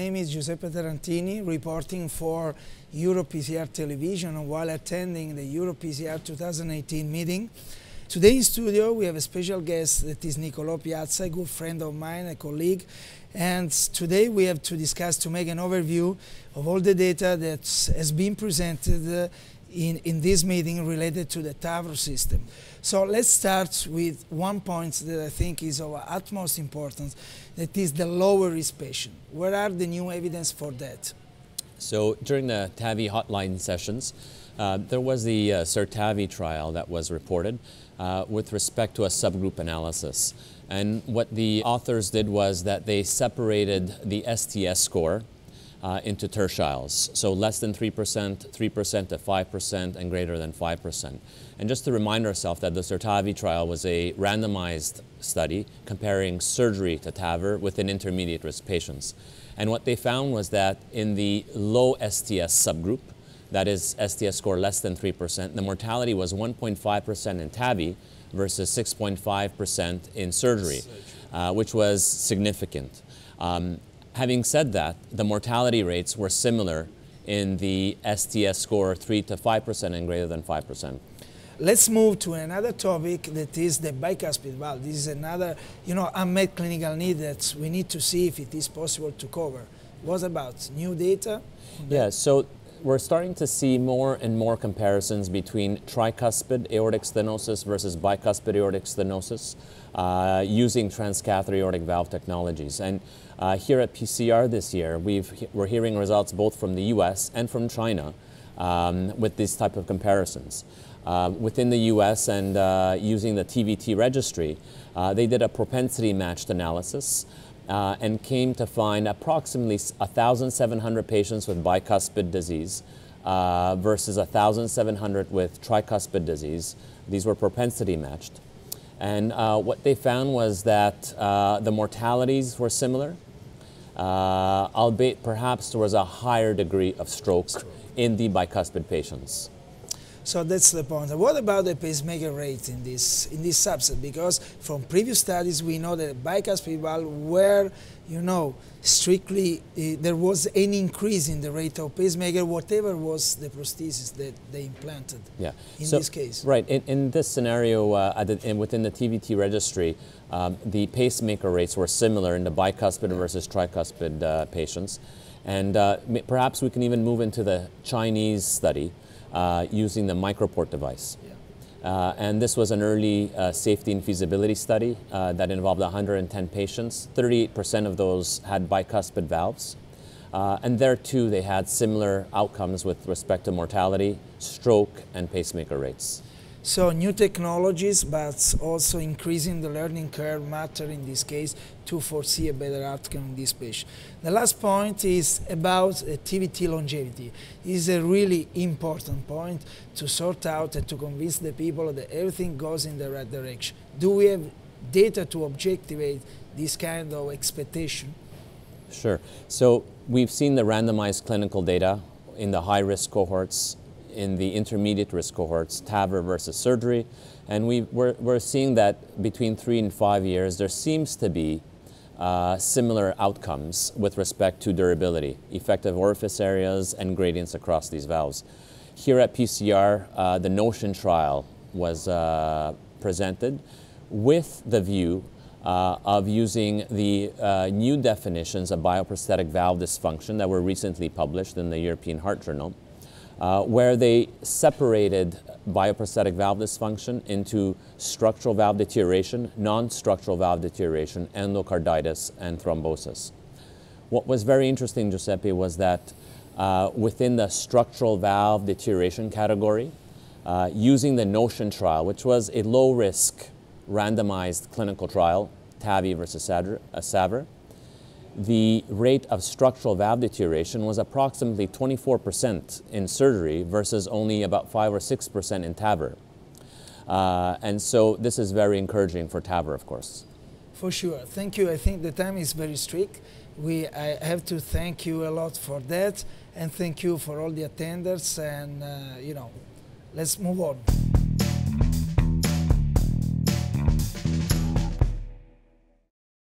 name is Giuseppe Tarantini, reporting for EuroPCR television while attending the EuroPCR 2018 meeting. Today in studio we have a special guest that is Nicolò Piazza, a good friend of mine, a colleague. And today we have to discuss, to make an overview of all the data that has been presented in this meeting related to the TAVR system. So let's start with one point that I think is of utmost importance, that is the lower risk patient. Where are the new evidence for that? So during the TAVI hotline sessions, there was the SURTAVI trial that was reported with respect to a subgroup analysis. And what the authors did was that they separated the STS score into tertiles, so less than 3%, 3% to 5%, and greater than 5%. And just to remind ourselves that the SURTAVI trial was a randomized study comparing surgery to TAVR within intermediate risk patients. And what they found was that in the low STS subgroup, that is STS score less than 3%, the mortality was 1.5% in TAVI versus 6.5% in surgery, which was significant. Having said that, the mortality rates were similar in the STS score 3 to 5% and greater than 5%. Let's move to another topic, that is the bicuspid valve. This is another, unmet clinical need that we need to see if it is possible to cover. What about new data? Yeah, so we're starting to see more and more comparisons between tricuspid aortic stenosis versus bicuspid aortic stenosis using transcatheter aortic valve technologies. And here at PCR this year, we're hearing results both from the US and from China with these type of comparisons. Within the US and using the TVT registry, they did a propensity matched analysis and came to find approximately 1,700 patients with bicuspid disease versus 1,700 with tricuspid disease. These were propensity matched. And what they found was that the mortalities were similar, albeit perhaps there was a higher degree of stroke in the bicuspid patients. So that's the point. What about the pacemaker rate in this subset? Because from previous studies we know that bicuspid valve were, strictly there was an increase in the rate of pacemaker, whatever was the prosthesis that they implanted. Yeah. This case. Right. In this scenario, within the TVT registry, the pacemaker rates were similar in the bicuspid versus tricuspid patients, and perhaps we can even move into the Chinese study. Using the Microport device. Yeah. And this was an early safety and feasibility study that involved 110 patients. 38% of those had bicuspid valves. And there too, they had similar outcomes with respect to mortality, stroke, and pacemaker rates. So new technologies, but also increasing the learning curve matter in this case to foresee a better outcome in this patient. The last point is about TVT longevity. It is a really important point to sort out and to convince the people that everything goes in the right direction. Do we have data to objectivate this kind of expectation? Sure. So we've seen the randomized clinical data in the high-risk cohorts, in the intermediate risk cohorts, TAVR versus surgery, and we're seeing that between 3 and 5 years there seems to be similar outcomes with respect to durability, effective orifice areas, and gradients across these valves. Here at PCR, the Notion trial was presented with the view of using the new definitions of bioprosthetic valve dysfunction that were recently published in the European Heart Journal, where they separated bioprosthetic valve dysfunction into structural valve deterioration, non-structural valve deterioration, endocarditis, and thrombosis. What was very interesting, Giuseppe, was that within the structural valve deterioration category, using the Notion trial, which was a low-risk randomized clinical trial, TAVI versus SAVR, the rate of structural valve deterioration was approximately 24% in surgery versus only about 5 or 6% in TAVR. And so this is very encouraging for TAVR, of course. For sure. Thank you. I think the time is very strict. I have to thank you a lot for that, and thank you for all the attenders, and let's move on.